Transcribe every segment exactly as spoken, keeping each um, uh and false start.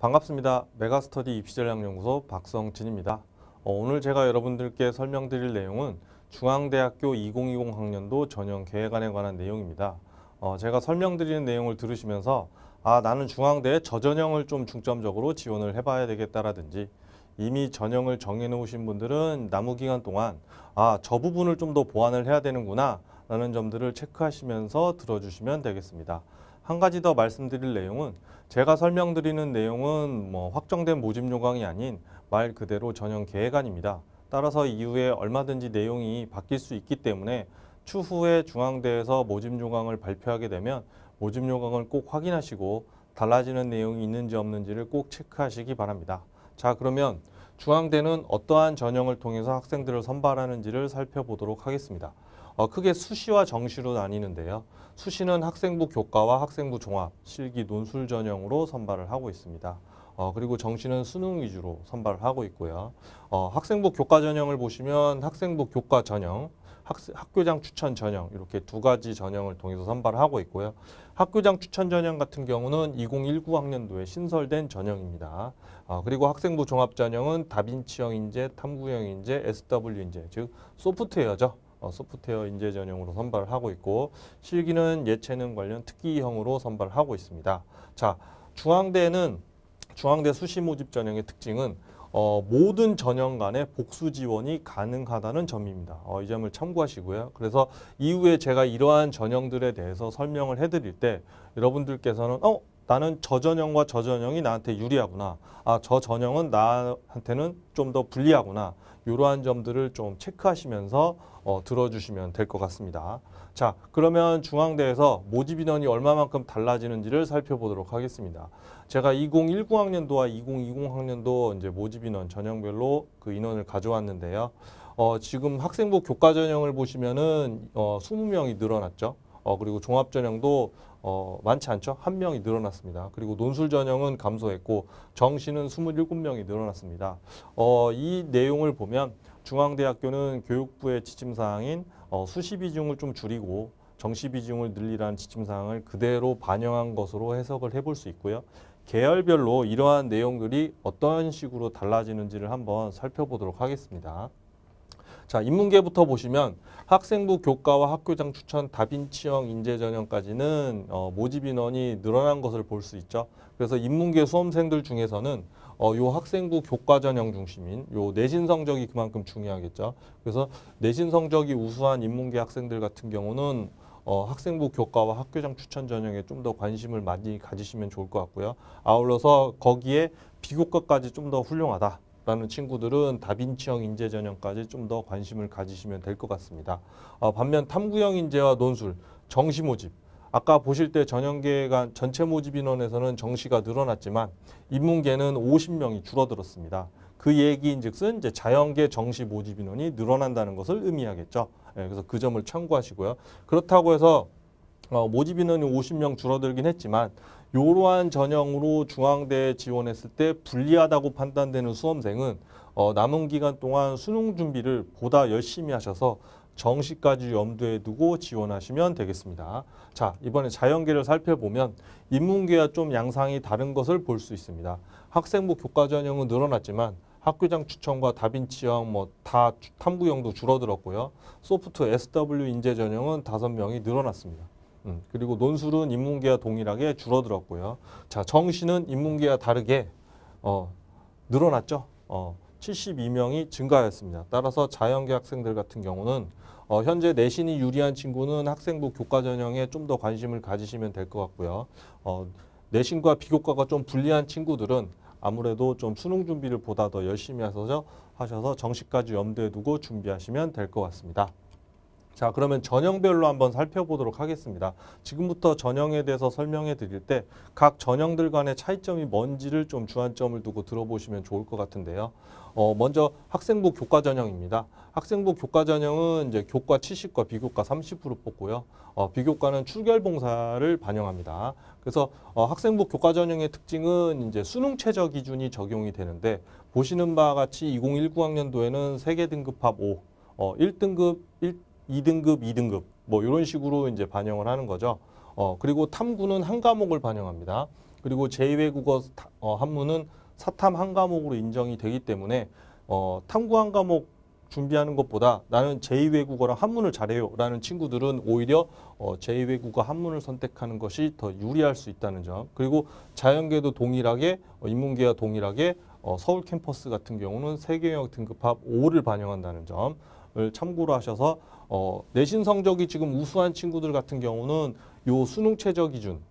반갑습니다. 메가스터디 입시전략연구소 박성진입니다. 어, 오늘 제가 여러분들께 설명드릴 내용은 중앙대학교 이천이십 학년도 전형 계획안에 관한 내용입니다. 어, 제가 설명드리는 내용을 들으시면서 아, 나는 중앙대에 저 전형을 좀 중점적으로 지원을 해봐야 되겠다라든지, 이미 전형을 정해놓으신 분들은 남은 기간 동안 아, 저 부분을 좀 더 보완을 해야 되는구나 라는 점들을 체크하시면서 들어주시면 되겠습니다. 한 가지 더 말씀드릴 내용은, 제가 설명드리는 내용은 뭐 확정된 모집 요강이 아닌 말 그대로 전형 계획안입니다. 따라서 이후에 얼마든지 내용이 바뀔 수 있기 때문에 추후에 중앙대에서 모집 요강을 발표하게 되면 모집 요강을 꼭 확인하시고 달라지는 내용이 있는지 없는지를 꼭 체크하시기 바랍니다. 자, 그러면 중앙대는 어떠한 전형을 통해서 학생들을 선발하는지를 살펴보도록 하겠습니다. 어, 크게 수시와 정시로 나뉘는데요. 수시는 학생부 교과와 학생부 종합, 실기 논술 전형으로 선발을 하고 있습니다. 어, 그리고 정시는 수능 위주로 선발을 하고 있고요. 어, 학생부 교과 전형을 보시면 학생부 교과 전형, 학습, 학교장 추천 전형, 이렇게 두 가지 전형을 통해서 선발을 하고 있고요. 학교장 추천 전형 같은 경우는 이천십구 학년도에 신설된 전형입니다. 어, 그리고 학생부 종합 전형은 다빈치형 인재, 탐구형 인재, 에스더블유 인재, 즉 소프트웨어죠. 어, 소프트웨어 인재 전형으로 선발을 하고 있고, 실기는 예체능 관련 특기형으로 선발을 하고 있습니다. 자, 중앙대는 중앙대 수시 모집 전형의 특징은 어, 모든 전형 간의 복수 지원이 가능하다는 점입니다. 어, 이 점을 참고하시고요. 그래서 이후에 제가 이러한 전형들에 대해서 설명을 해드릴 때 여러분들께서는 어? 나는 저 전형과 저 전형이 나한테 유리하구나, 아, 저 전형은 나한테는 좀 더 불리하구나, 이러한 점들을 좀 체크하시면서 어, 들어주시면 될 것 같습니다. 자, 그러면 중앙대에서 모집 인원이 얼마만큼 달라지는지를 살펴보도록 하겠습니다. 제가 이천십구 학년도와 이천이십 학년도 이제 모집 인원 전형별로 그 인원을 가져왔는데요. 어, 지금 학생부 교과 전형을 보시면은 어, 이십 명이 늘어났죠. 어, 그리고 종합 전형도 어, 많지 않죠? 한 명이 늘어났습니다. 그리고 논술 전형은 감소했고, 정시는 이십칠 명이 늘어났습니다. 어, 이 내용을 보면 중앙대학교는 교육부의 지침사항인 어, 수시 비중을 좀 줄이고 정시 비중을 늘리라는 지침사항을 그대로 반영한 것으로 해석을 해볼 수 있고요. 계열별로 이러한 내용들이 어떤 식으로 달라지는지를 한번 살펴보도록 하겠습니다. 자, 인문계부터 보시면 학생부 교과와 학교장 추천 다빈치형 인재 전형까지는 어, 모집 인원이 늘어난 것을 볼 수 있죠. 그래서 인문계 수험생들 중에서는 어, 요 학생부 교과 전형 중심인 요 내신 성적이 그만큼 중요하겠죠. 그래서 내신 성적이 우수한 인문계 학생들 같은 경우는 어, 학생부 교과와 학교장 추천 전형에 좀 더 관심을 많이 가지시면 좋을 것 같고요. 아울러서 거기에 비교과까지 좀 더 훌륭하다 라는 친구들은 다빈치형 인재 전형까지 좀 더 관심을 가지시면 될 것 같습니다. 어, 반면 탐구형 인재와 논술, 정시 모집, 아까 보실 때 전형계획안 전체 모집 인원에서는 정시가 늘어났지만 인문계는 오십 명이 줄어들었습니다. 그 얘기인즉슨 이제 자연계 정시 모집 인원이 늘어난다는 것을 의미하겠죠. 예, 그래서 그 점을 참고하시고요. 그렇다고 해서 어, 모집 인원이 오십 명 줄어들긴 했지만 이러한 전형으로 중앙대에 지원했을 때 불리하다고 판단되는 수험생은 어, 남은 기간 동안 수능 준비를 보다 열심히 하셔서 정시까지 염두에 두고 지원하시면 되겠습니다. 자, 이번에 자연계를 살펴보면 인문계와 좀 양상이 다른 것을 볼 수 있습니다. 학생부 교과 전형은 늘어났지만 학교장 추천과 다빈치형, 뭐 다 탐구형도 줄어들었고요. 소프트 에스더블유 인재 전형은 다섯 명이 늘어났습니다. 음, 그리고 논술은 인문계와 동일하게 줄어들었고요. 자, 정시는 인문계와 다르게 어, 늘어났죠. 어, 칠십이 명이 증가하였습니다. 따라서 자연계 학생들 같은 경우는 어, 현재 내신이 유리한 친구는 학생부 교과 전형에 좀 더 관심을 가지시면 될 것 같고요. 어, 내신과 비교과가 좀 불리한 친구들은 아무래도 좀 수능 준비를 보다 더 열심히 하셔서, 하셔서 정시까지 염두에 두고 준비하시면 될 것 같습니다. 자, 그러면 전형별로 한번 살펴보도록 하겠습니다. 지금부터 전형에 대해서 설명해 드릴 때 각 전형들 간의 차이점이 뭔지를 좀 주안점을 두고 들어보시면 좋을 것 같은데요. 어, 먼저 학생부 교과 전형입니다. 학생부 교과 전형은 이제 교과 칠십과 비교과 삼십 퍼센트 뽑고요. 어, 비교과는 출결 봉사를 반영합니다. 그래서 어, 학생부 교과 전형의 특징은 이제 수능 최저 기준이 적용이 되는데, 보시는 바와 같이 이천십구 학년도에는 세계 등급합 오, 어, 일 등급 일 이 등급, 이 등급 뭐 이런 식으로 이제 반영을 하는 거죠. 어, 그리고 탐구는 한 과목을 반영합니다. 그리고 제이외 국어 어, 한문은 사탐 한 과목으로 인정이 되기 때문에 어, 탐구 한 과목 준비하는 것보다 나는 제이외 국어랑 한문을 잘해요 라는 친구들은 오히려 어, 제이외 국어 한문을 선택하는 것이 더 유리할 수 있다는 점. 그리고 자연계도 동일하게 어, 인문계와 동일하게 어, 서울 캠퍼스 같은 경우는 세계영역 등급합 오를 반영한다는 점을 참고로 하셔서 어, 내신 성적이 지금 우수한 친구들 같은 경우는 요 수능 최저 기준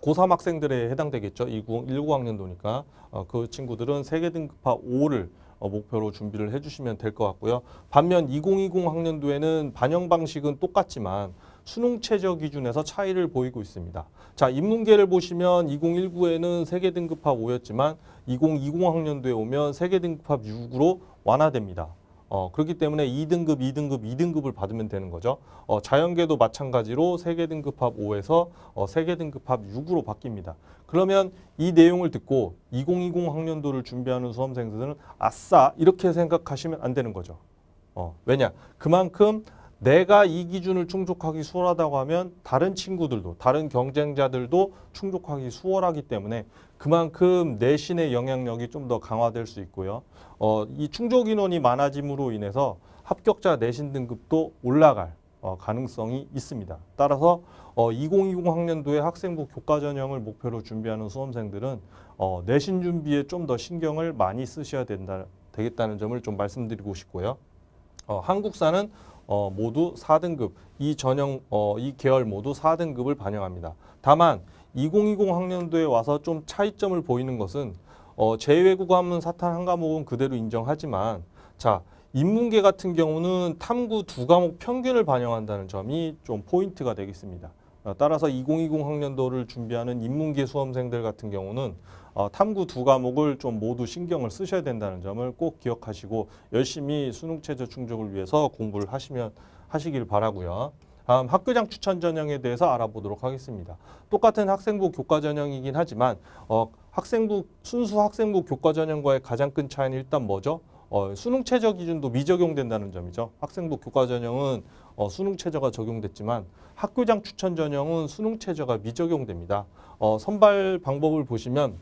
고삼 학생들에 해당되겠죠. 이천십구 학년도니까 어, 그 친구들은 세계 등급합 오를 어, 목표로 준비를 해주시면 될 것 같고요. 반면 이천이십 학년도에는 반영 방식은 똑같지만 수능 최저 기준에서 차이를 보이고 있습니다. 자, 인문계를 보시면 이천십구에는 세계 등급합 오였지만 이천이십 학년도에 오면 세계 등급합 육으로 완화됩니다. 어, 그렇기 때문에 이 등급, 이 등급, 이 등급을 받으면 되는 거죠. 어, 자연계도 마찬가지로 세계 등급합 오에서 어, 세계 등급합 육으로 바뀝니다. 그러면 이 내용을 듣고 이천이십 학년도를 준비하는 수험생들은 아싸 이렇게 생각하시면 안 되는 거죠. 어, 왜냐? 그만큼 내가 이 기준을 충족하기 수월하다고 하면 다른 친구들도 다른 경쟁자들도 충족하기 수월하기 때문에 그만큼 내신의 영향력이 좀 더 강화될 수 있고요. 어, 이 충족 인원이 많아짐으로 인해서 합격자 내신 등급도 올라갈 어, 가능성이 있습니다. 따라서 어, 이천이십 학년도에 학생부 교과 전형을 목표로 준비하는 수험생들은 어, 내신 준비에 좀 더 신경을 많이 쓰셔야 된다, 되겠다는 점을 좀 말씀드리고 싶고요. 어, 한국사는 어, 모두 사 등급, 이 전형, 어, 이 계열 모두 사 등급을 반영합니다. 다만 이천이십 학년도에 와서 좀 차이점을 보이는 것은 어, 제이외 국어 한문 사탐 한 과목은 그대로 인정하지만 자, 인문계 같은 경우는 탐구 두 과목 평균을 반영한다는 점이 좀 포인트가 되겠습니다. 따라서 이천이십 학년도를 준비하는 인문계 수험생들 같은 경우는 어, 탐구 두 과목을 좀 모두 신경을 쓰셔야 된다는 점을 꼭 기억하시고 열심히 수능 최저 충족을 위해서 공부를 하시면 하시길 바라고요. 다음 학교장 추천 전형에 대해서 알아보도록 하겠습니다. 똑같은 학생부 교과 전형이긴 하지만 어, 학생부 순수 학생부 교과 전형과의 가장 큰 차이는 일단 뭐죠? 어, 수능 최저 기준도 미적용된다는 점이죠. 학생부 교과 전형은 어, 수능 최저가 적용됐지만 학교장 추천 전형은 수능 최저가 미적용됩니다. 어, 선발 방법을 보시면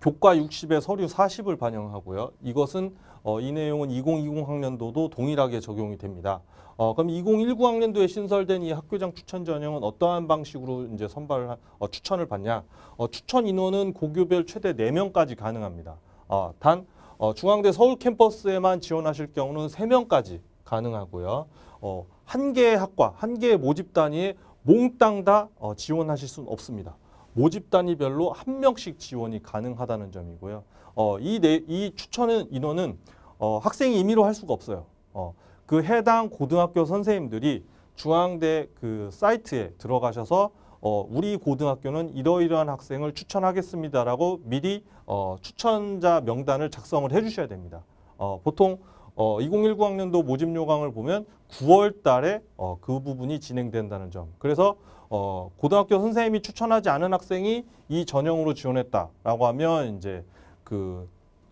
교과 육십에 서류 사십을 반영하고요. 이것은 어, 이 내용은 이천이십 학년도도 동일하게 적용이 됩니다. 어, 그럼 이천십구 학년도에 신설된 이 학교장 추천 전형은 어떠한 방식으로 이제 선발 어, 추천을 받냐? 어, 추천 인원은 고교별 최대 네 명까지 가능합니다. 어, 단 어, 중앙대 서울 캠퍼스에만 지원하실 경우는 세 명까지 가능하고요. 어, 한 개의 학과, 한 개의 모집 단위에 몽땅 다 어, 지원하실 수는 없습니다. 모집 단위별로 한 명씩 지원이 가능하다는 점이고요. 어, 이, 네, 이 추천 인원은 어, 학생이 임의로 할 수가 없어요. 어, 그 해당 고등학교 선생님들이 중앙대 그 사이트에 들어가셔서 어, 우리 고등학교는 이러이러한 학생을 추천하겠습니다라고 미리 어, 추천자 명단을 작성을 해주셔야 됩니다. 어, 보통 어, 이천십구 학년도 모집 요강을 보면 구월 달에 어, 그 부분이 진행된다는 점. 그래서 어, 고등학교 선생님이 추천하지 않은 학생이 이 전형으로 지원했다라고 하면 이제 그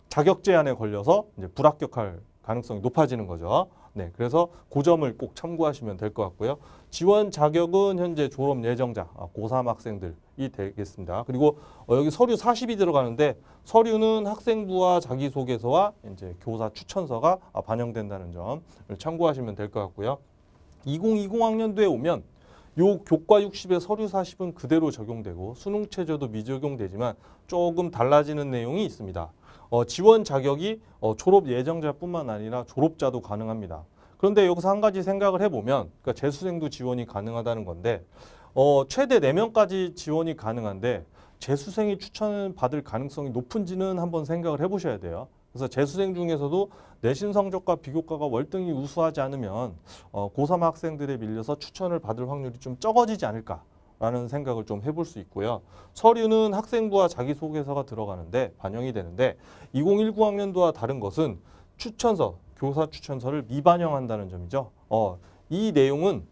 자격 제한에 걸려서 이제 불합격할 가능성이 높아지는 거죠. 네, 그래서 그 점을 꼭 참고하시면 될 것 같고요. 지원 자격은 현재 졸업 예정자, 고삼 학생들이 되겠습니다. 그리고 여기 서류 사십이 들어가는데 서류는 학생부와 자기소개서와 이제 교사 추천서가 반영된다는 점을 참고하시면 될 것 같고요. 이천이십 학년도에 오면 요 교과 육십의 서류 사십은 그대로 적용되고 수능 최저도 미적용되지만 조금 달라지는 내용이 있습니다. 어, 지원 자격이 어, 졸업 예정자뿐만 아니라 졸업자도 가능합니다. 그런데 여기서 한 가지 생각을 해보면 그러니까 재수생도 지원이 가능하다는 건데 어, 최대 네 명까지 지원이 가능한데 재수생이 추천받을 가능성이 높은지는 한번 생각을 해보셔야 돼요. 그래서 재수생 중에서도 내신 성적과 비교과가 월등히 우수하지 않으면 어, 고삼 학생들에 밀려서 추천을 받을 확률이 좀 적어지지 않을까 라는 생각을 좀 해볼 수 있고요. 서류는 학생부와 자기소개서가 들어가는데 반영이 되는데 이천십구 학년도와 다른 것은 추천서, 교사 추천서를 미반영한다는 점이죠. 어, 이 내용은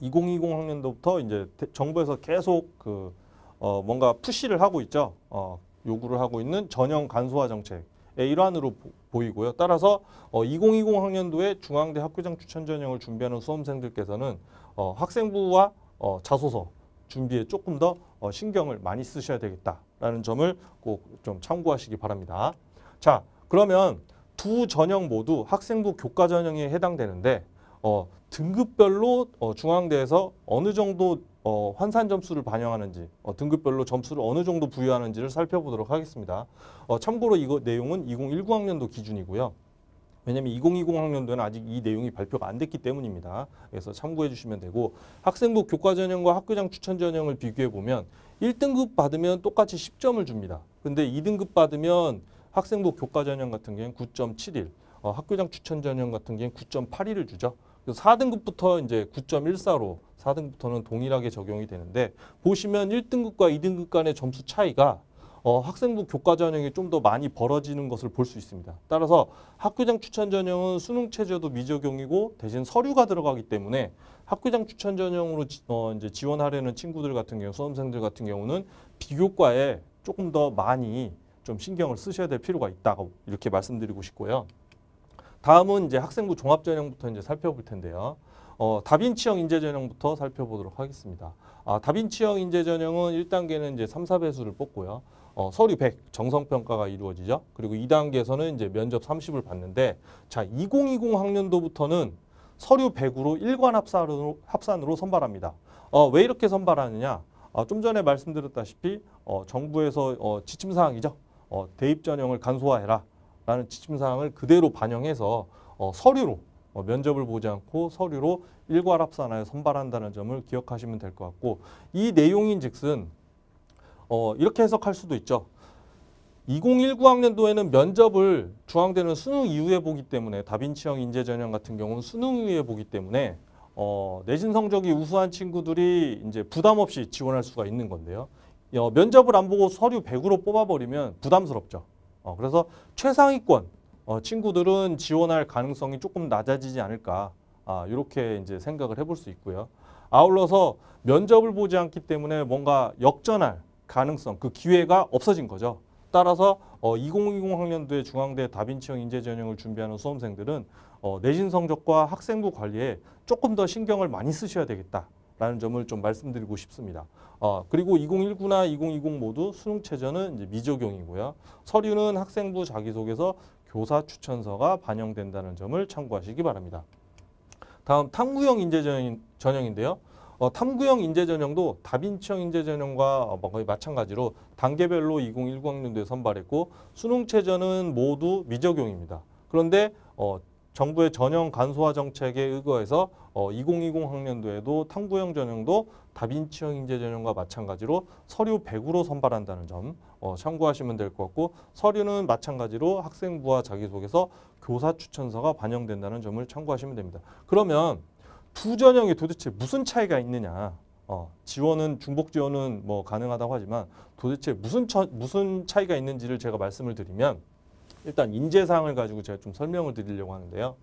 이천이십 학년도부터 이제 정부에서 계속 그 어, 뭔가 푸시를 하고 있죠. 어, 요구를 하고 있는 전형 간소화 정책의 일환으로 보이고요. 따라서 어, 이천이십 학년도에 중앙대 학교장 추천 전형을 준비하는 수험생들께서는 어, 학생부와 어, 자소서 준비에 조금 더 신경을 많이 쓰셔야 되겠다라는 점을 꼭 좀 참고하시기 바랍니다. 자, 그러면 두 전형 모두 학생부 교과 전형에 해당되는데 어, 등급별로 어, 중앙대에서 어느 정도 어, 환산 점수를 반영하는지 어, 등급별로 점수를 어느 정도 부여하는지를 살펴보도록 하겠습니다. 어, 참고로 이거 내용은 이공일구 학년도 기준이고요. 왜냐하면 이공이공 학년도에는 아직 이 내용이 발표가 안 됐기 때문입니다. 그래서 참고해 주시면 되고, 학생부 교과 전형과 학교장 추천 전형을 비교해 보면 일 등급 받으면 똑같이 십 점을 줍니다. 근데 이 등급 받으면 학생부 교과 전형 같은 경우는 구 점 칠일, 어, 학교장 추천 전형 같은 경우는 구 점 팔일을 주죠. 그래서 사 등급부터 이제 구 점 일사로 사 등급부터는 동일하게 적용이 되는데, 보시면 일 등급과 이 등급 간의 점수 차이가 어, 학생부 교과 전형이 좀 더 많이 벌어지는 것을 볼 수 있습니다. 따라서 학교장 추천 전형은 수능 체제도 미적용이고 대신 서류가 들어가기 때문에 학교장 추천 전형으로 지, 어, 이제 지원하려는 친구들 같은 경우, 수험생들 같은 경우는 비교과에 조금 더 많이 좀 신경을 쓰셔야 될 필요가 있다고 이렇게 말씀드리고 싶고요. 다음은 이제 학생부 종합 전형부터 이제 살펴볼 텐데요. 어, 다빈치형 인재 전형부터 살펴보도록 하겠습니다. 아, 다빈치형 인재 전형은 일 단계는 이제 삼, 사 배수를 뽑고요. 어, 서류 백, 정성평가가 이루어지죠. 그리고 이 단계에서는 이제 면접 삼십을 받는데, 자, 이공이공 학년도부터는 서류 백으로 일관 합산으로, 합산으로 선발합니다. 어, 왜 이렇게 선발하느냐? 아, 좀 전에 말씀드렸다시피 어, 정부에서 어, 지침사항이죠. 어, 대입 전형을 간소화해라 라는 지침사항을 그대로 반영해서 어, 서류로 어, 면접을 보지 않고 서류로 일괄 합산하여 선발한다는 점을 기억하시면 될 것 같고, 이 내용인즉슨 어, 이렇게 해석할 수도 있죠. 이공일구 학년도에는 면접을 중앙대는 수능 이후에 보기 때문에, 다빈치형 인재 전형 같은 경우는 수능 이후에 보기 때문에 어, 내신 성적이 우수한 친구들이 이제 부담 없이 지원할 수가 있는 건데요. 어, 면접을 안 보고 서류 백으로 뽑아버리면 부담스럽죠. 어, 그래서 최상위권 어, 친구들은 지원할 가능성이 조금 낮아지지 않을까, 아, 이렇게 이제 생각을 해볼 수 있고요. 아울러서 면접을 보지 않기 때문에 뭔가 역전할 가능성, 그 기회가 없어진 거죠. 따라서 어, 이공이공 학년도에 중앙대 다빈치형 인재 전형을 준비하는 수험생들은 어, 내신 성적과 학생부 관리에 조금 더 신경을 많이 쓰셔야 되겠다라는 점을 좀 말씀드리고 싶습니다. 어, 그리고 이공일구나 이공이공 모두 수능 체제는 이제 미적용이고요. 서류는 학생부 자기소개서, 교사 추천서가 반영된다는 점을 참고하시기 바랍니다. 다음 탐구형 인재 전형, 전형인데요. 어, 탐구형 인재 전형도 다빈치형 인재 전형과 거의 마찬가지로 단계별로 이공일구 학년도에 선발했고, 수능 체제는 모두 미적용입니다. 그런데 어, 정부의 전형 간소화 정책에 의거해서 어, 이공이공 학년도에도 탐구형 전형도 다빈치형 인재 전형과 마찬가지로 서류 백으로 선발한다는 점 어, 참고하시면 될 것 같고, 서류는 마찬가지로 학생부와 자기소개서, 교사 추천서가 반영된다는 점을 참고하시면 됩니다. 그러면 두 전형이 도대체 무슨 차이가 있느냐? 어, 지원은 중복 지원은 뭐 가능하다고 하지만 도대체 무슨 처, 무슨 차이가 있는지를 제가 말씀을 드리면, 일단 인재사항을 가지고 제가 좀 설명을 드리려고 하는데요.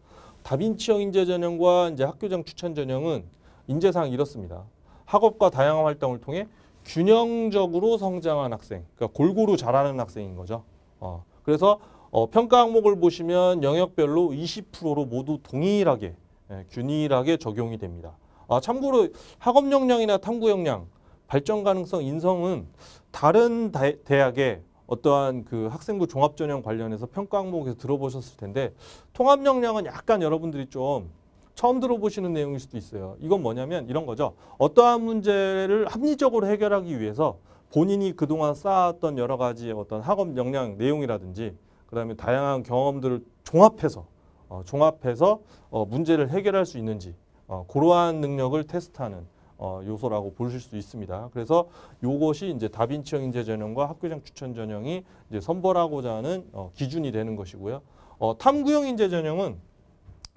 다빈치형 인재 전형과 이제 학교장 추천 전형은 인재사항이 이렇습니다. 학업과 다양한 활동을 통해 균형적으로 성장한 학생, 그러니까 골고루 자라는 학생인 거죠. 어, 그래서 어, 평가 항목을 보시면 영역별로 이십 퍼센트로 모두 동일하게 예, 균일하게 적용이 됩니다. 아, 참고로 학업 역량이나 탐구 역량, 발전 가능성, 인성은 다른 대, 대학의 어떠한 그 학생부 종합 전형 관련해서 평가 항목에서 들어보셨을 텐데, 통합 역량은 약간 여러분들이 좀 처음 들어보시는 내용일 수도 있어요. 이건 뭐냐면 이런 거죠. 어떠한 문제를 합리적으로 해결하기 위해서 본인이 그동안 쌓았던 여러 가지 어떤 학업 역량 내용이라든지, 그다음에 다양한 경험들을 종합해서 어, 종합해서 어, 문제를 해결할 수 있는지, 어, 그러한 능력을 테스트하는 어, 요소라고 보실 수 있습니다. 그래서 이것이 이제 다빈치형 인재 전형과 학교장 추천 전형이 이제 선발하고자 하는 어, 기준이 되는 것이고요. 어, 탐구형 인재 전형은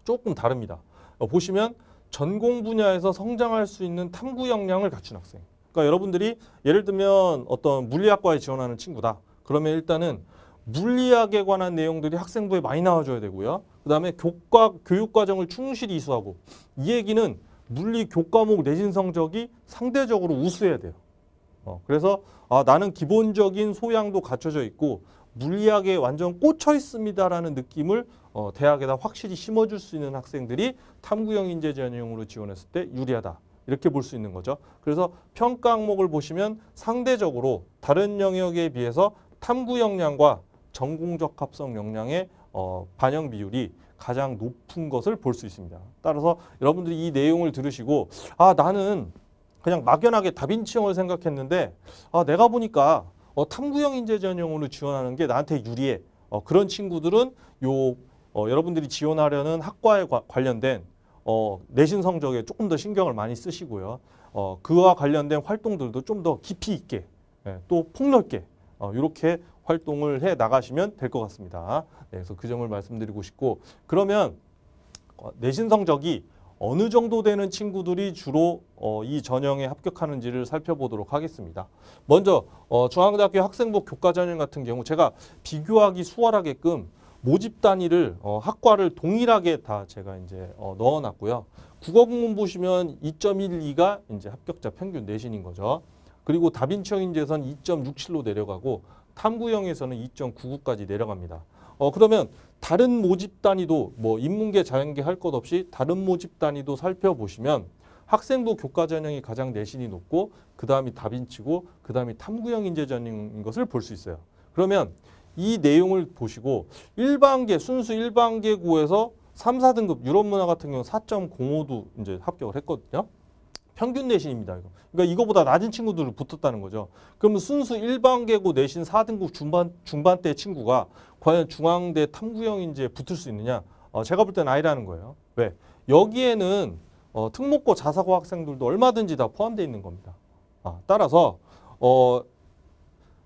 조금 다릅니다. 어, 보시면 전공 분야에서 성장할 수 있는 탐구 역량을 갖춘 학생. 그러니까 여러분들이 예를 들면 어떤 물리학과에 지원하는 친구다. 그러면 일단은 물리학에 관한 내용들이 학생부에 많이 나와줘야 되고요. 그 다음에 교과, 교육과정을 충실히 이수하고, 이 얘기는 물리 교과목 내신 성적이 상대적으로 우수해야 돼요. 어, 그래서 아, 나는 기본적인 소양도 갖춰져 있고 물리학에 완전 꽂혀 있습니다라는 느낌을 어, 대학에다 확실히 심어줄 수 있는 학생들이 탐구형 인재 전형으로 지원했을 때 유리하다. 이렇게 볼 수 있는 거죠. 그래서 평가 항목을 보시면 상대적으로 다른 영역에 비해서 탐구 역량과 전공적 합성 역량의 어, 반영 비율이 가장 높은 것을 볼 수 있습니다. 따라서 여러분들이 이 내용을 들으시고 아 나는 그냥 막연하게 다빈치형을 생각했는데 아 내가 보니까 어, 탐구형 인재 전형으로 지원하는 게 나한테 유리해. 어, 그런 친구들은 요 어, 여러분들이 지원하려는 학과에 과, 관련된 어, 내신 성적에 조금 더 신경을 많이 쓰시고요. 어, 그와 관련된 활동들도 좀 더 깊이 있게 예, 또 폭넓게 어, 이렇게 활동을 해 나가시면 될 것 같습니다. 네, 그래서 그 점을 말씀드리고 싶고 그러면 어, 내신 성적이 어느 정도 되는 친구들이 주로 어, 이 전형에 합격하는지를 살펴보도록 하겠습니다. 먼저 어, 중앙대학교 학생부 교과 전형 같은 경우 제가 비교하기 수월하게끔 모집 단위를 어, 학과를 동일하게 다 제가 이제 어, 넣어놨고요. 국어국문 보시면 이 점 일이가 이제 합격자 평균 내신인 거죠. 그리고 다빈치형 인재에서는 이 점 육칠로 내려가고 탐구형에서는 이 점 구구까지 내려갑니다. 어 그러면 다른 모집 단위도 뭐 인문계, 자연계 할 것 없이 다른 모집 단위도 살펴보시면 학생부 교과 전형이 가장 내신이 높고 그 다음이 다빈치고 그 다음이 탐구형 인재 전형인 것을 볼 수 있어요. 그러면 이 내용을 보시고 일 반계, 순수 일 반계 구에서 삼, 사등급 유럽 문화 같은 경우 사 점 공오도 이제 합격을 했거든요. 평균 내신입니다. 이거. 그러니까 이거보다 낮은 친구들을 붙었다는 거죠. 그러면 순수 일 반계고 내신 사 등급 중반, 중반대 친구가 과연 중앙대 탐구형 인재에 붙을 수 있느냐? 어, 제가 볼 때는 아니라는 거예요. 왜? 여기에는 어, 특목고, 자사고 학생들도 얼마든지 다 포함되어 있는 겁니다. 아, 따라서 어,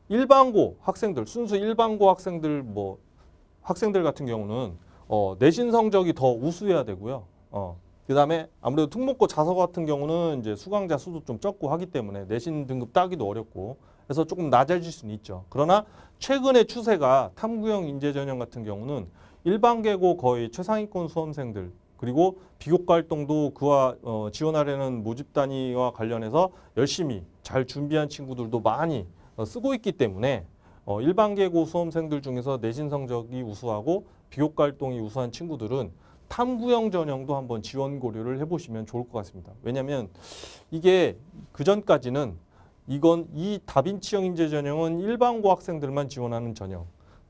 일반고 학생들, 순수 일반고 학생들 뭐 학생들 같은 경우는 어, 내신 성적이 더 우수해야 되고요. 어. 그다음에 아무래도 특목고 자사고 같은 경우는 이제 수강자 수도 좀 적고 하기 때문에 내신 등급 따기도 어렵고 그래서 조금 낮아질 수는 있죠. 그러나 최근의 추세가 탐구형 인재 전형 같은 경우는 일반계고 거의 최상위권 수험생들 그리고 비교과 활동도 그와 어, 지원하려는 모집 단위와 관련해서 열심히 잘 준비한 친구들도 많이 어, 쓰고 있기 때문에 어, 일반계고 수험생들 중에서 내신 성적이 우수하고 비교과 활동이 우수한 친구들은 탐구형 전형도 한번 지원 고려를 해보시면 좋을 것 같습니다. 왜냐하면 이게 그전까지는 이건 이 다빈치형 인재 전형은 일반고 학생들만 지원하는 전형,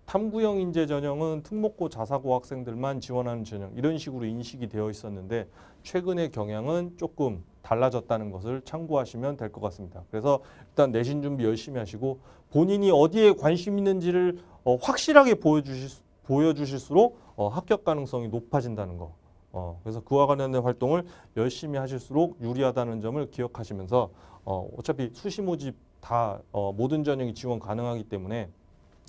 탐구형 인재 전형은 특목고 자사고 학생들만 지원하는 전형 이런 식으로 인식이 되어 있었는데 최근의 경향은 조금 달라졌다는 것을 참고하시면 될 것 같습니다. 그래서 일단 내신 준비 열심히 하시고 본인이 어디에 관심 있는지를 어, 확실하게 보여주실 수 보여주실수록 어, 합격 가능성이 높아진다는 거. 어, 그래서 그와 관련된 활동을 열심히 하실수록 유리하다는 점을 기억하시면서 어, 어차피 수시 모집 다 어, 모든 전형이 지원 가능하기 때문에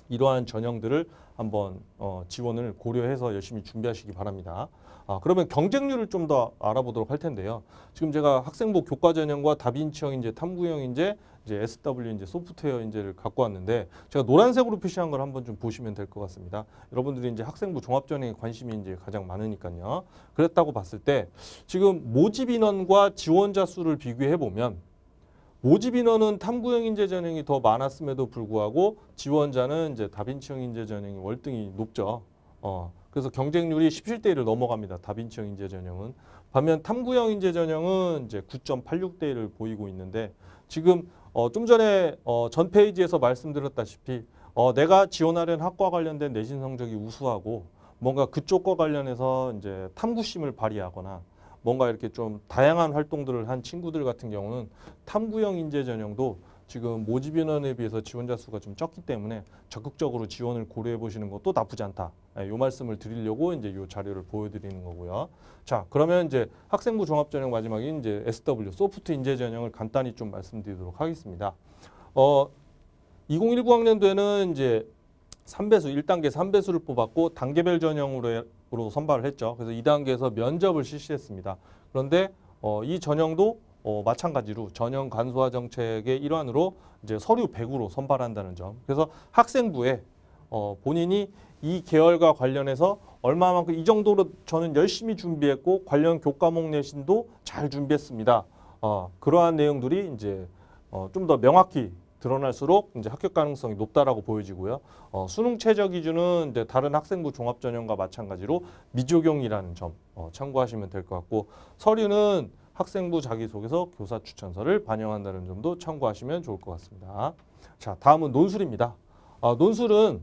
이러한 전형들을 한번 어, 지원을 고려해서 열심히 준비하시기 바랍니다. 아, 그러면 경쟁률을 좀 더 알아보도록 할 텐데요. 지금 제가 학생부 교과 전형과 다빈치형 인재, 탐구형 인재, 이제 에스 더블유 인재, 소프트웨어 인재를 갖고 왔는데 제가 노란색으로 표시한 걸 한번 좀 보시면 될 것 같습니다. 여러분들이 이제 학생부 종합 전형에 관심이 이제 가장 많으니까요. 그랬다고 봤을 때 지금 모집 인원과 지원자 수를 비교해 보면 모집 인원은 탐구형 인재 전형이 더 많았음에도 불구하고 지원자는 이제 다빈치형 인재 전형이 월등히 높죠. 어, 그래서 경쟁률이 십칠 대 일을 넘어갑니다. 다빈치형 인재 전형은. 반면 탐구형 인재 전형은 이제 구 점 팔육 대 일을 보이고 있는데 지금 어, 좀 전에 어, 전 페이지에서 말씀드렸다시피 어, 내가 지원하려는 학과 관련된 내신 성적이 우수하고 뭔가 그쪽과 관련해서 이제 탐구심을 발휘하거나 뭔가 이렇게 좀 다양한 활동들을 한 친구들 같은 경우는 탐구형 인재 전형도 지금 모집 인원에 비해서 지원자 수가 좀 적기 때문에 적극적으로 지원을 고려해 보시는 것도 나쁘지 않다. 예, 요 말씀을 드리려고 이제 요 자료를 보여드리는 거고요. 자, 그러면 이제 학생부 종합 전형 마지막인 이제 에스 더블유 소프트 인재 전형을 간단히 좀 말씀드리도록 하겠습니다. 어, 이공일구 학년도에는 이제 삼 배수, 일 단계 삼 배수를 뽑았고 단계별 전형으로 선발을 했죠. 그래서 이 단계에서 면접을 실시했습니다. 그런데 어, 이 전형도 어, 마찬가지로 전형 간소화 정책의 일환으로 이제 서류 백으로 선발한다는 점. 그래서 학생부에 어, 본인이 이 계열과 관련해서 얼마만큼 이 정도로 저는 열심히 준비했고 관련 교과목 내신도 잘 준비했습니다. 어, 그러한 내용들이 이제 어, 좀 더 명확히 드러날수록 이제 합격 가능성이 높다라고 보여지고요. 어, 수능 최저 기준은 이제 다른 학생부 종합 전형과 마찬가지로 미적용이라는 점 어, 참고하시면 될 것 같고 서류는 학생부 자기소개서, 교사 추천서를 반영한다는 점도 참고하시면 좋을 것 같습니다. 자, 다음은 논술입니다. 아, 논술은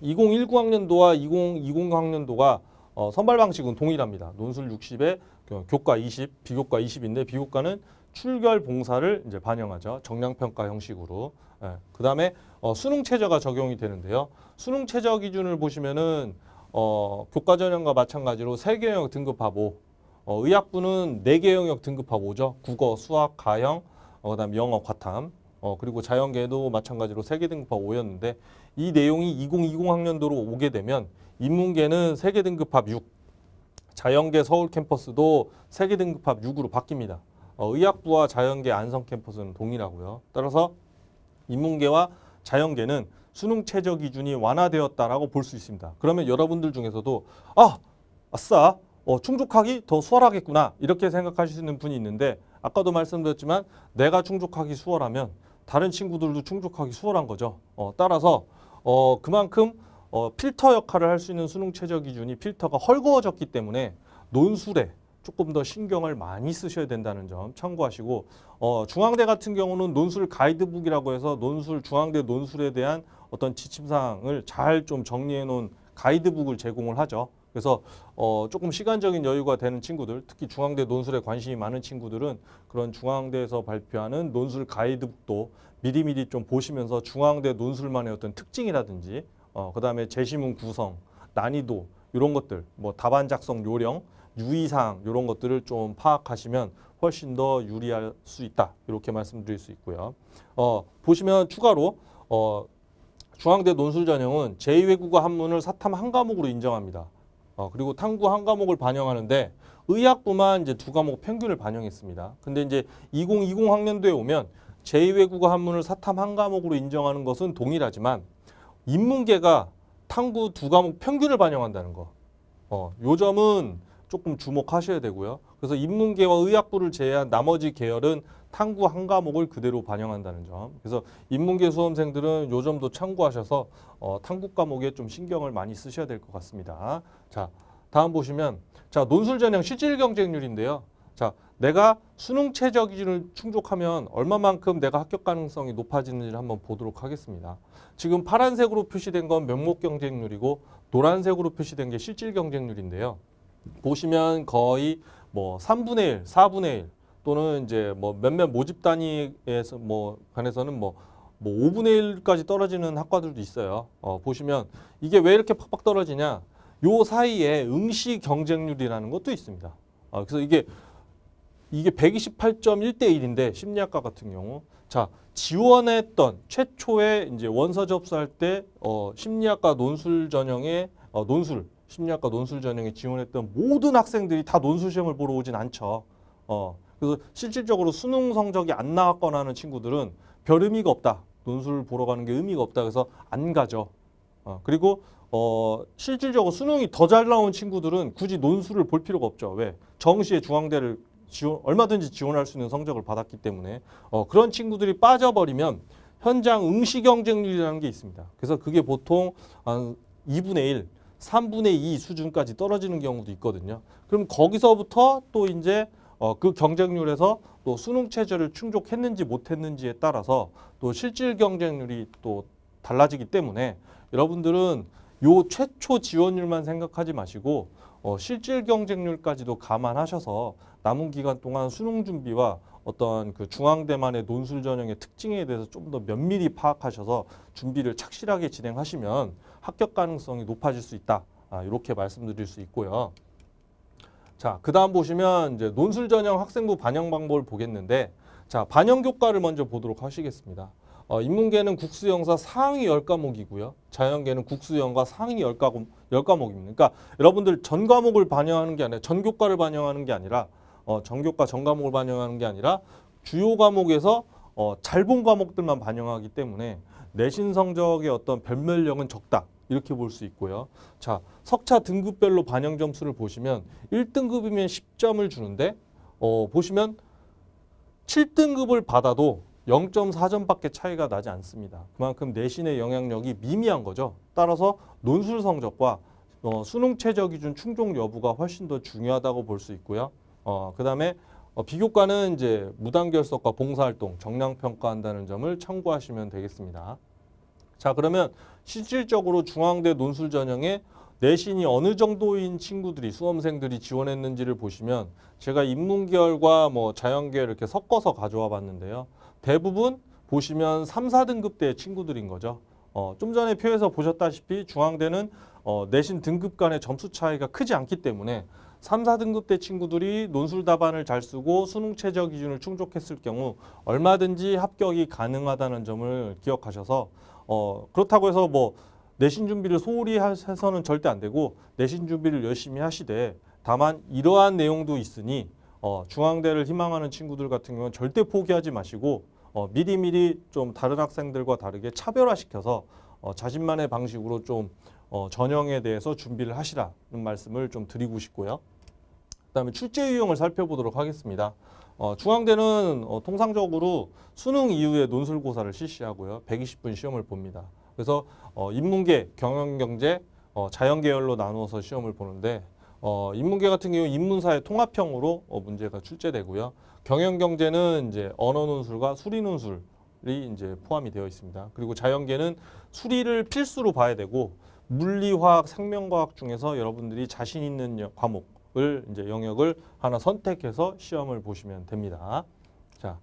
이공일구 학년도와 이공이공 학년도가 어, 선발 방식은 동일합니다. 논술 육십에 교과 이십, 비교과 이십인데 비교과는 출결 봉사를 이제 반영하죠. 정량평가 형식으로. 예, 그 다음에 어, 수능체저가 적용이 되는데요. 수능체저 기준을 보시면은 어, 교과 전형과 마찬가지로 세 개 영역 등급합오, 어, 의학부는 네 개 영역 등급합오죠. 국어, 수학, 가형, 어, 그 다음 영어, 과탐, 어, 그리고 자연계도 마찬가지로 세 개 등급합오였는데 이 내용이 이공이공 학년도로 오게 되면 인문계는 세 개 등급합 육, 자연계 서울 캠퍼스도 세 개 등급합 육으로 바뀝니다. 어, 의학부와 자연계 안성 캠퍼스는 동일하고요. 따라서 인문계와 자연계는 수능 최저 기준이 완화되었다라고 볼 수 있습니다. 그러면 여러분들 중에서도 아, 아싸, 어, 충족하기 더 수월하겠구나 이렇게 생각하시는 분이 있는데, 아까도 말씀드렸지만 내가 충족하기 수월하면 다른 친구들도 충족하기 수월한 거죠. 어, 따라서 어, 그만큼 어, 필터 역할을 할 수 있는 수능 최저 기준이 필터가 헐거워졌기 때문에 논술에 조금 더 신경을 많이 쓰셔야 된다는 점 참고하시고, 어, 중앙대 같은 경우는 논술 가이드북이라고 해서 논술, 중앙대 논술에 대한 어떤 지침사항을 잘 좀 정리해 놓은 가이드북을 제공을 하죠. 그래서 어, 조금 시간적인 여유가 되는 친구들, 특히 중앙대 논술에 관심이 많은 친구들은 그런 중앙대에서 발표하는 논술 가이드북도 미리미리 좀 보시면서 중앙대 논술만의 어떤 특징이라든지 어, 그다음에 제시문 구성, 난이도 이런 것들, 뭐 답안 작성 요령, 유의사항 이런 것들을 좀 파악하시면 훨씬 더 유리할 수 있다 이렇게 말씀드릴 수 있고요. 어, 보시면 추가로 어, 중앙대 논술 전형은 제이 외국어 한문을 사탐 한 과목으로 인정합니다. 어, 그리고 탐구 한 과목을 반영하는데 의학부만 이제 두 과목 평균을 반영했습니다. 근데 이제 이공이공 학년도에 오면 제이 외국어 한문을 사탐 한 과목으로 인정하는 것은 동일하지만 인문계가 탐구 두 과목 평균을 반영한다는 거. 어, 요 점은 조금 주목하셔야 되고요. 그래서 인문계와 의학부를 제외한 나머지 계열은 탐구 한 과목을 그대로 반영한다는 점. 그래서 인문계 수험생들은 요 점도 참고하셔서 어, 탐구 과목에 좀 신경을 많이 쓰셔야 될 것 같습니다. 자, 다음 보시면 자 논술 전형 실질 경쟁률인데요. 자, 내가 수능 최저 기준을 충족하면 얼마만큼 내가 합격 가능성이 높아지는지를 한번 보도록 하겠습니다. 지금 파란색으로 표시된 건 명목 경쟁률이고 노란색으로 표시된 게 실질 경쟁률인데요. 보시면 거의 뭐 삼분의 일, 사분의 일 또는 이제 뭐 몇몇 모집 단위에서 뭐 관해서는 뭐, 뭐 오분의 일까지 떨어지는 학과들도 있어요. 어, 보시면 이게 왜 이렇게 팍팍 떨어지냐? 요 사이에 응시 경쟁률이라는 것도 있습니다. 어, 그래서 이게 이게 백이십팔 점 일 대 일인데 심리학과 같은 경우, 자 지원했던 최초에 이제 원서 접수할 때 어, 심리학과 논술 전형의 어, 논술 심리학과 논술 전형에 지원했던 모든 학생들이 다 논술 시험을 보러 오진 않죠. 어, 그래서 실질적으로 수능 성적이 안 나왔거나 하는 친구들은 별 의미가 없다. 논술 보러 가는 게 의미가 없다. 그래서 안 가죠. 어, 그리고 어, 실질적으로 수능이 더 잘 나온 친구들은 굳이 논술을 볼 필요가 없죠. 왜? 정시에 중앙대를 지원, 얼마든지 지원할 수 있는 성적을 받았기 때문에 어, 그런 친구들이 빠져버리면 현장 응시 경쟁률이라는 게 있습니다. 그래서 그게 보통 한 이분의 일, 삼분의 이 수준까지 떨어지는 경우도 있거든요. 그럼 거기서부터 또 이제 어, 그 경쟁률에서 또 수능 최저를 충족했는지 못했는지에 따라서 또 실질 경쟁률이 또 달라지기 때문에 여러분들은 요 최초 지원율만 생각하지 마시고 어, 실질 경쟁률까지도 감안하셔서 남은 기간 동안 수능 준비와 어떤 그 중앙대만의 논술 전형의 특징에 대해서 좀 더 면밀히 파악하셔서 준비를 착실하게 진행하시면 합격 가능성이 높아질 수 있다. 아, 이렇게 말씀드릴 수 있고요. 자, 그 다음 보시면 이제 논술 전형 학생부 반영 방법을 보겠는데, 자 반영 교과를 먼저 보도록 하시겠습니다. 어, 인문계는 국수영사 상위 십 과목이고요. 자연계는 국수영과 상위 십 과목입니다. 그러니까 여러분들 전 과목을 반영하는 게 아니라 전 교과를 반영하는 게 아니라 어, 전교과 전 과목을 반영하는 게 아니라 주요 과목에서 어, 잘 본 과목들만 반영하기 때문에 내신 성적의 어떤 변별력은 적다 이렇게 볼 수 있고요. 자, 석차 등급별로 반영 점수를 보시면 일 등급이면 십 점을 주는데 어, 보시면 칠 등급을 받아도 영 점 사 점밖에 차이가 나지 않습니다. 그만큼 내신의 영향력이 미미한 거죠. 따라서 논술 성적과 어, 수능 최저 기준 충족 여부가 훨씬 더 중요하다고 볼 수 있고요. 어, 그 다음에 어, 비교과는 이제 무단결석과 봉사활동, 정량평가한다는 점을 참고하시면 되겠습니다. 자, 그러면 실질적으로 중앙대 논술 전형에 내신이 어느 정도인 친구들이, 수험생들이 지원했는지를 보시면 제가 인문계열과 뭐 자연계열 이렇게 섞어서 가져와 봤는데요. 대부분 보시면 삼, 사등급 대 친구들인 거죠. 어, 좀 전에 표에서 보셨다시피 중앙대는 어, 내신 등급 간의 점수 차이가 크지 않기 때문에 삼, 사등급 대 친구들이 논술 답안을 잘 쓰고 수능 최저 기준을 충족했을 경우 얼마든지 합격이 가능하다는 점을 기억하셔서 어, 그렇다고 해서 뭐 내신 준비를 소홀히 해서는 절대 안 되고 내신 준비를 열심히 하시되 다만 이러한 내용도 있으니 어, 중앙대를 희망하는 친구들 같은 경우는 절대 포기하지 마시고 어, 미리미리 좀 다른 학생들과 다르게 차별화시켜서 어, 자신만의 방식으로 좀 어, 전형에 대해서 준비를 하시라는 말씀을 좀 드리고 싶고요. 그다음에 출제 유형을 살펴보도록 하겠습니다. 어, 중앙대는 어, 통상적으로 수능 이후에 논술고사를 실시하고요. 백이십 분 시험을 봅니다. 그래서 어, 인문계, 경영경제, 어, 자연계열로 나누어서 시험을 보는데 어, 인문계 같은 경우 인문사의 통합형으로 어, 문제가 출제되고요. 경영경제는 이제 언어논술과 수리논술이 이제 포함이 되어 있습니다. 그리고 자연계는 수리를 필수로 봐야 되고 물리화학, 생명과학 중에서 여러분들이 자신 있는 과목을 이제 영역을 하나 선택해서 시험을 보시면 됩니다. 자.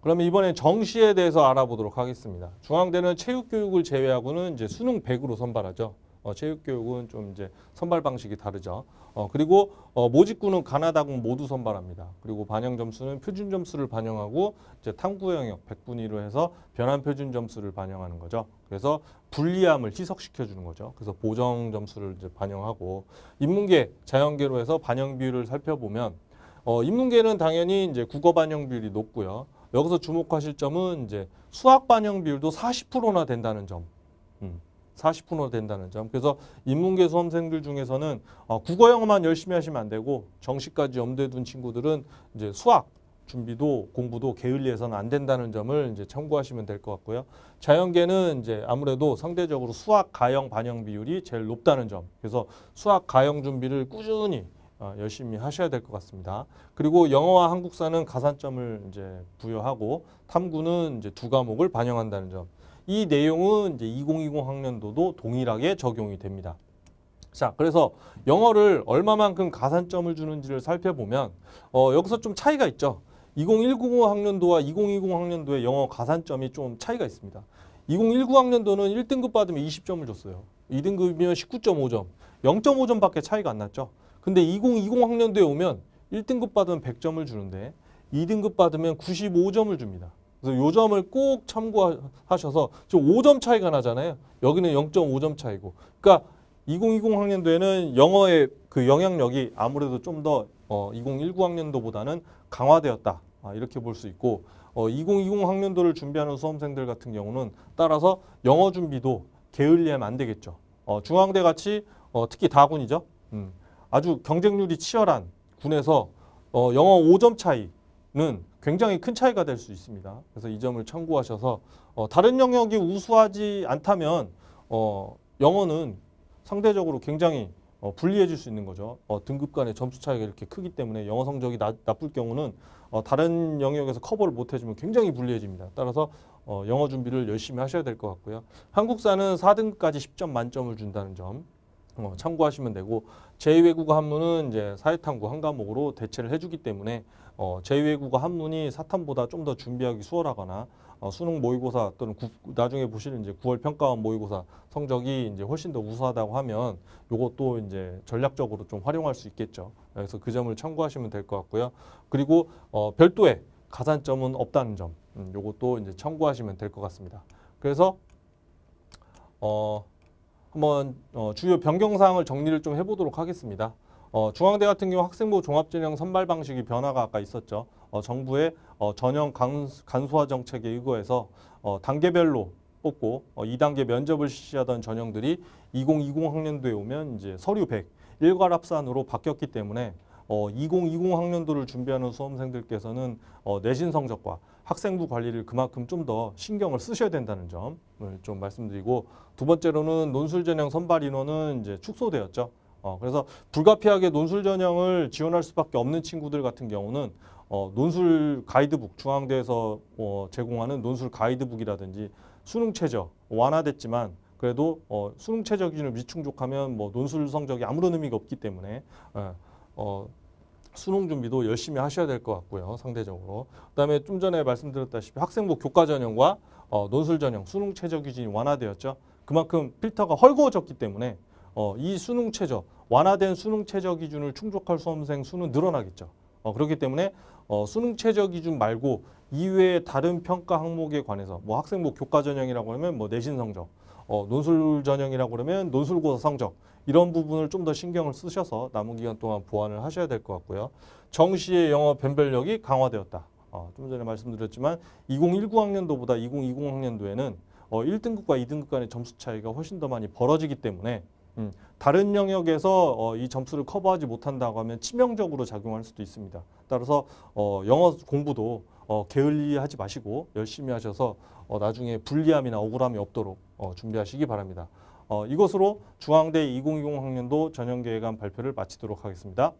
그러면 이번에 정시에 대해서 알아보도록 하겠습니다. 중앙대는 체육교육을 제외하고는 이제 수능 백으로 선발하죠. 어, 체육교육은 좀 이제 선발 방식이 다르죠. 어, 그리고 어, 모집군은 가나다군 모두 선발합니다. 그리고 반영 점수는 표준 점수를 반영하고 이제 탐구 영역 백분위로 해서 변환 표준 점수를 반영하는 거죠. 그래서 불리함을 희석시켜 주는 거죠. 그래서 보정 점수를 이제 반영하고 인문계, 자연계로 해서 반영 비율을 살펴보면 어, 인문계는 당연히 이제 국어 반영 비율이 높고요. 여기서 주목하실 점은 이제 수학 반영 비율도 사십 퍼센트나 된다는 점. 음, 사십 퍼센트나 된다는 점. 그래서 인문계 수험생들 중에서는 어, 국어 영어만 열심히 하시면 안 되고 정시까지 염두에 둔 친구들은 이제 수학 준비도 공부도 게을리해서는 안 된다는 점을 이제 참고하시면 될 것 같고요. 자연계는 이제 아무래도 상대적으로 수학 가형 반영 비율이 제일 높다는 점. 그래서 수학 가형 준비를 꾸준히 어, 열심히 하셔야 될 것 같습니다. 그리고 영어와 한국사는 가산점을 이제 부여하고 탐구는 이제 두 과목을 반영한다는 점. 이 내용은 이제 이천이십 학년도도 동일하게 적용이 됩니다. 자, 그래서 영어를 얼마만큼 가산점을 주는지를 살펴보면 어, 여기서 좀 차이가 있죠. 이천십구 학년도와 이천이십 학년도의 영어 가산점이 좀 차이가 있습니다. 이천십구 학년도는 일 등급 받으면 이십 점을 줬어요. 이 등급이면 십구 점 오 점, 영 점 오 점밖에 차이가 안 났죠. 근데 이천이십 학년도에 오면 일 등급 받으면 백 점을 주는데 이 등급 받으면 구십오 점을 줍니다. 그래서 요 점을 꼭 참고하셔서 지금 오 점 차이가 나잖아요. 여기는 영 점 오 점 차이고. 그러니까 이천이십 학년도에는 영어의 그 영향력이 아무래도 좀 더 어, 이천십구 학년도보다는 강화되었다. 아, 이렇게 볼 수 있고 어, 이천이십 학년도를 준비하는 수험생들 같은 경우는 따라서 영어 준비도 게을리하면 안 되겠죠. 어, 중앙대 같이 어, 특히 다군이죠. 음. 아주 경쟁률이 치열한 군에서 어, 영어 오 점 차이는 굉장히 큰 차이가 될 수 있습니다. 그래서 이 점을 참고하셔서 어, 다른 영역이 우수하지 않다면 어, 영어는 상대적으로 굉장히 어, 불리해질 수 있는 거죠. 어, 등급 간의 점수 차이가 이렇게 크기 때문에 영어 성적이 나, 나쁠 경우는 어, 다른 영역에서 커버를 못 해주면 굉장히 불리해집니다. 따라서 어, 영어 준비를 열심히 하셔야 될 것 같고요. 한국사는 사 등급까지 십 점 만점을 준다는 점. 어, 참고하시면 되고 제이 외국어 한문은 이제 사회탐구 한 과목으로 대체를 해주기 때문에 어, 제이 외국어 한문이 사탐보다 좀 더 준비하기 수월하거나 어, 수능 모의고사 또는 구, 나중에 보시는 이제 구월 평가원 모의고사 성적이 이제 훨씬 더 우수하다고 하면 요것도 이제 전략적으로 좀 활용할 수 있겠죠. 그래서 그 점을 참고하시면 될 것 같고요. 그리고 어, 별도의 가산점은 없다는 점, 음, 요것도 이제 참고하시면 될 것 같습니다. 그래서 어. 한번 어, 주요 변경사항을 정리를 좀 해보도록 하겠습니다. 어, 중앙대 같은 경우 학생부 종합전형 선발 방식이 변화가 아까 있었죠. 어, 정부의 어, 전형 간소화 정책에 의거해서 어, 단계별로 뽑고 어, 이 단계 면접을 실시하던 전형들이 이천이십 학년도에 오면 이제 서류 백, 일괄합산으로 바뀌었기 때문에 어, 이천이십 학년도를 준비하는 수험생들께서는 어, 내신 성적과 학생부 관리를 그만큼 좀 더 신경을 쓰셔야 된다는 점을 좀 말씀드리고 두 번째로는 논술 전형 선발 인원은 이제 축소되었죠. 어, 그래서 불가피하게 논술 전형을 지원할 수밖에 없는 친구들 같은 경우는 어, 논술 가이드북, 중앙대에서 어, 제공하는 논술 가이드북이라든지 수능 최저 완화됐지만 그래도 어, 수능 최저 기준을 미충족하면 뭐 논술 성적이 아무런 의미가 없기 때문에 어, 어, 수능 준비도 열심히 하셔야 될 것 같고요. 상대적으로. 그다음에 좀 전에 말씀드렸다시피 학생부 교과 전형과 어, 논술 전형, 수능 최저 기준이 완화되었죠. 그만큼 필터가 헐거워졌기 때문에 어, 이 수능 최저, 완화된 수능 최저 기준을 충족할 수험생 수는 늘어나겠죠. 어, 그렇기 때문에 어, 수능 최저 기준 말고 이외의 다른 평가 항목에 관해서 뭐 학생부 교과 전형이라고 하면 뭐 내신 성적, 어, 논술 전형이라고 그러면 논술고사 성적 이런 부분을 좀 더 신경을 쓰셔서 남은 기간 동안 보완을 하셔야 될 것 같고요. 정시의 영어 변별력이 강화되었다. 어, 좀 전에 말씀드렸지만 이공일구 학년도보다 이공이공 학년도에는 어, 일 등급과 이 등급 간의 점수 차이가 훨씬 더 많이 벌어지기 때문에 음, 다른 영역에서 어, 이 점수를 커버하지 못한다고 하면 치명적으로 작용할 수도 있습니다. 따라서 어, 영어 공부도 어, 게을리하지 마시고 열심히 하셔서 어, 나중에 불리함이나 억울함이 없도록 어, 준비하시기 바랍니다. 어, 이것으로 중앙대 이공이공 학년도 전형계획안 발표를 마치도록 하겠습니다.